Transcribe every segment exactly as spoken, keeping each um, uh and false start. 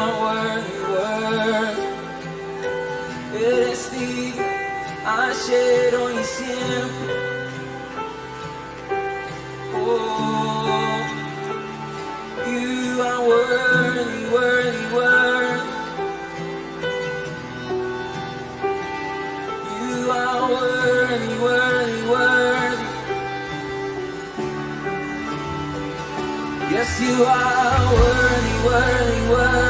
my worthy word. It is thee I shed on your sin. Oh, you are worthy, worthy, worthy. You are worthy, worthy, worthy. Yes, you are worthy, worthy, worthy.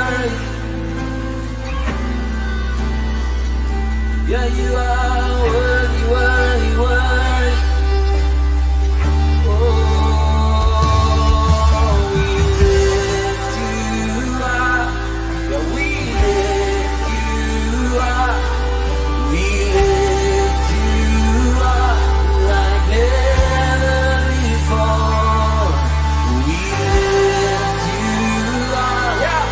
Yeah, you are worthy, worthy, worthy. Oh, we lift you up. Yeah, we lift you up. We lift you up like never before. We lift you up. Yeah.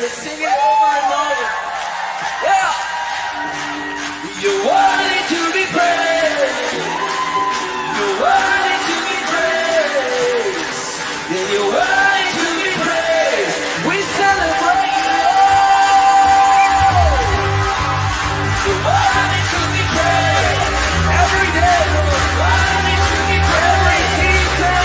Just sing it over and over. Yeah. You wanted to be praised. You wanted to be praised. Yeah, you wanted to be praised. We celebrate you. You wanted to be praised. Every day, Lord. You wanted to be praised. Every time.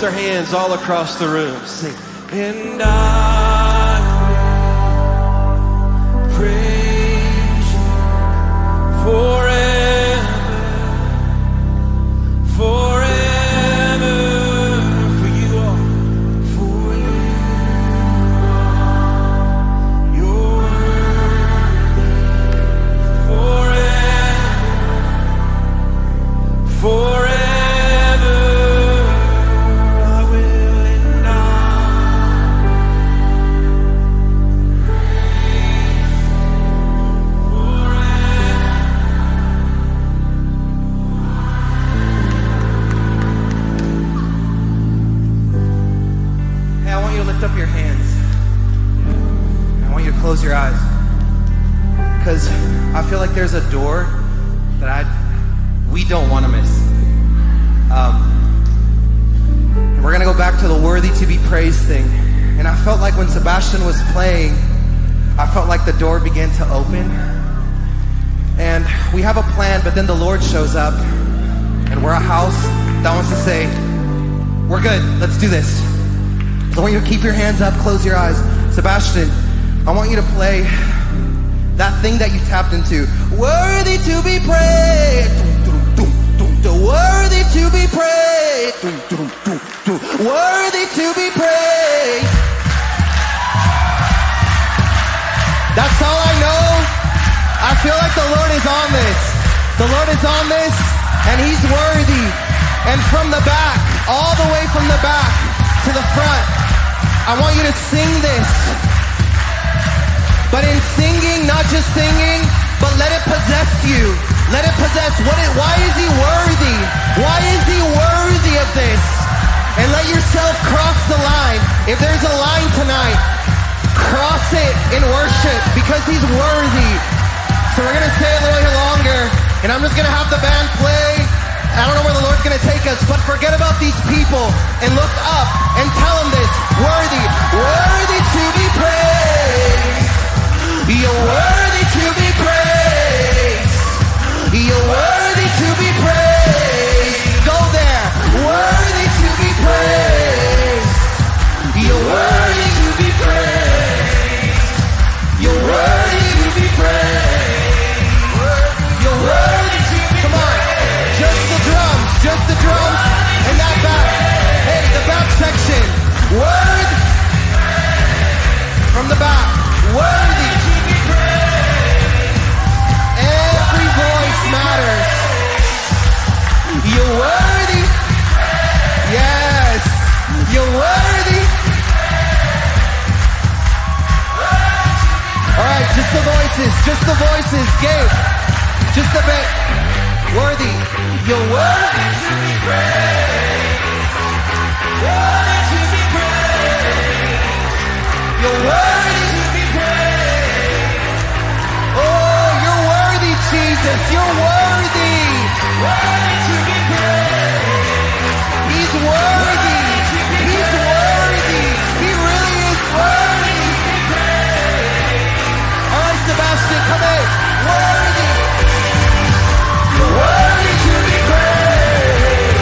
Their hands all across the room. Sing. And I will praise you forever, forever, for you are, for you are, your word, forever, forever. close your eyes, because I feel like there's a door that I we don't want to miss. Um, and we're going to go back to the worthy to be praised thing. And I felt like when Sebastian was playing, I felt like the door began to open. And we have a plan, but then the Lord shows up, and we're a house that wants to say, we're good, let's do this. So I want you to keep your hands up, close your eyes. Sebastian, I want you to play that thing that you tapped into. Worthy to be praised. Worthy to be praised. Worthy to be praised. That's all I know. I feel like the Lord is on this. The Lord is on this, and He's worthy. And from the back, all the way from the back to the front, I want you to sing this. But in singing, not just singing, but let it possess you. Let it possess what it, why is He worthy? Why is He worthy of this? And let yourself cross the line. If there's a line tonight, cross it in worship, because He's worthy. So we're gonna stay a little bit longer, and I'm just gonna have the band play. I don't know where the Lord's gonna take us, but forget about these people and look up and tell Him this. Worthy, worthy to be praised. You're worthy to be praised. You're worthy to be praised. Go there. Worthy to be praised. You're worthy to be praised. You're worthy to be praised. You're worthy to be praised. Come on. Just the drums. Just the drums. And that back. Hey, the back section. Word. From the back. Worthy. Matters. You're worthy. Yes, you're worthy. All right, just the voices, just the voices, Gabe. Just the bit. Worthy. You're worthy to be praised. Worthy to be praised. You're worthy to be praised. Oh. Jesus, you're worthy. Worthy to be praised. He's worthy. He's worthy. He really is worthy. All right, Sebastian, come in. Worthy. You're worthy to be praised.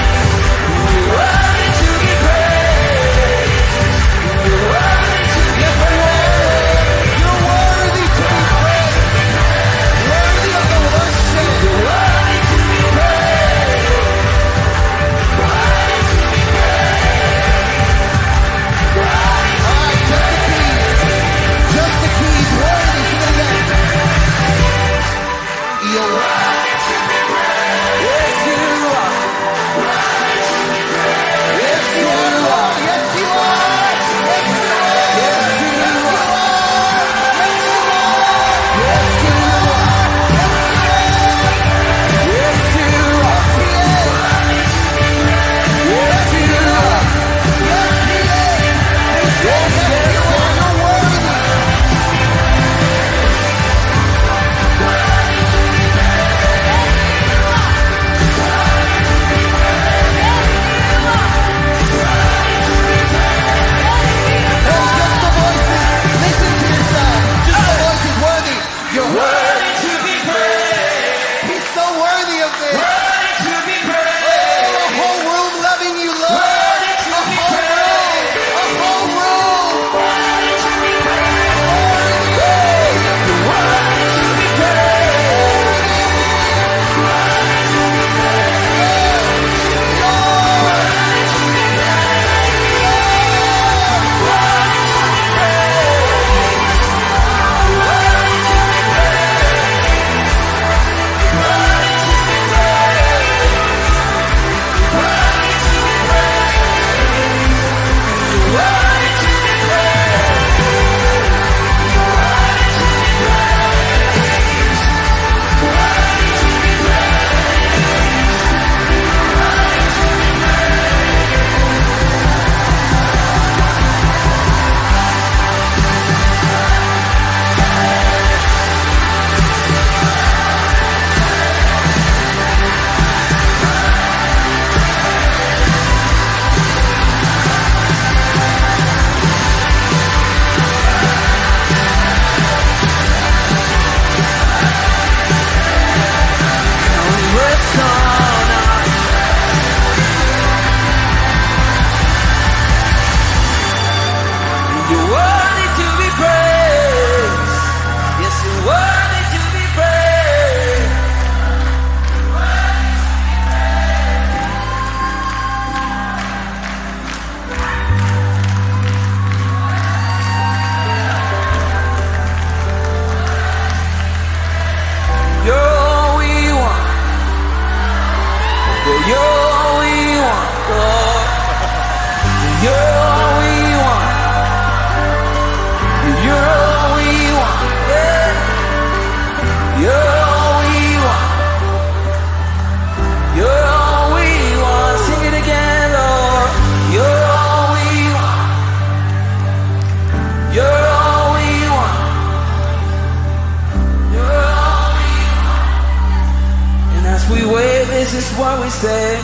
said,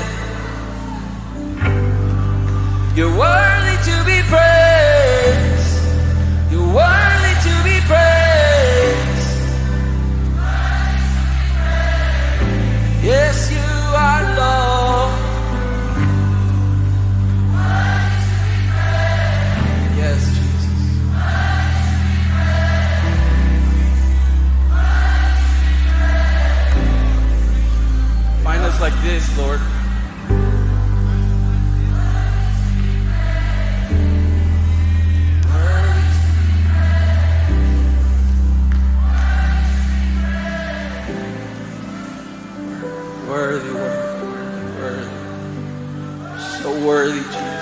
you're worthy to be praised, you're worthy to be praised, yes you are Lord, yes Jesus, find us like this, Lord. Worthy, worthy, worthy, so worthy, Jesus.